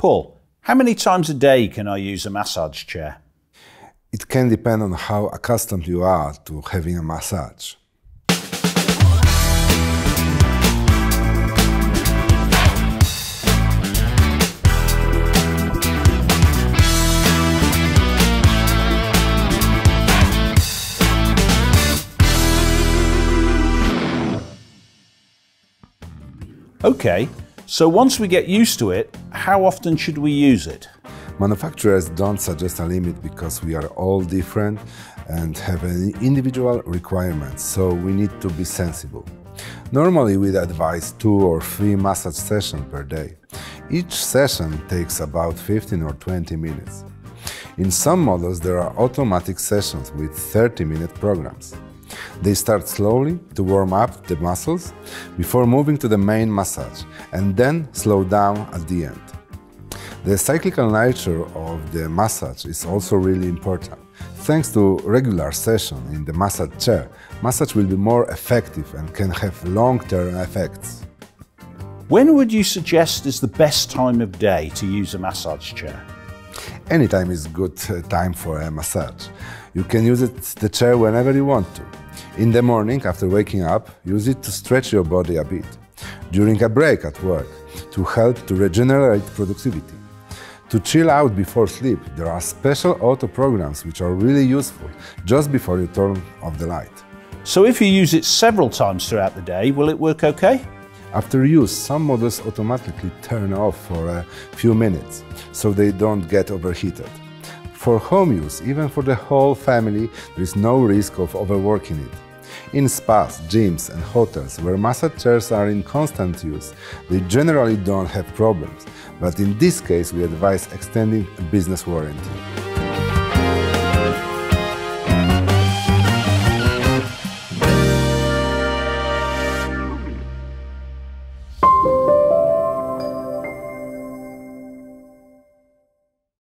Paul, how many times a day can I use a massage chair? It can depend on how accustomed you are to having a massage. Okay, so once we get used to it, how often should we use it? Manufacturers don't suggest a limit because we are all different and have an individual requirements, so we need to be sensible. Normally, we advise 2 or 3 massage sessions per day. Each session takes about 15 or 20 minutes. In some models, there are automatic sessions with 30-minute programs. They start slowly to warm up the muscles before moving to the main massage and then slow down at the end. The cyclical nature of the massage is also really important. Thanks to regular sessions in the massage chair, massage will be more effective and can have long-term effects. When would you suggest is the best time of day to use a massage chair? Anytime is good time for a massage. You can use the chair whenever you want to. In the morning, after waking up, use it to stretch your body a bit. During a break at work, to help to regenerate productivity. To chill out before sleep, there are special auto programs which are really useful just before you turn off the light. So if you use it several times throughout the day, will it work okay? After use, some models automatically turn off for a few minutes, so they don't get overheated. For home use, even for the whole family, there is no risk of overworking it. In spas, gyms and hotels, where massage chairs are in constant use, they generally don't have problems, but in this case we advise extending a business warranty.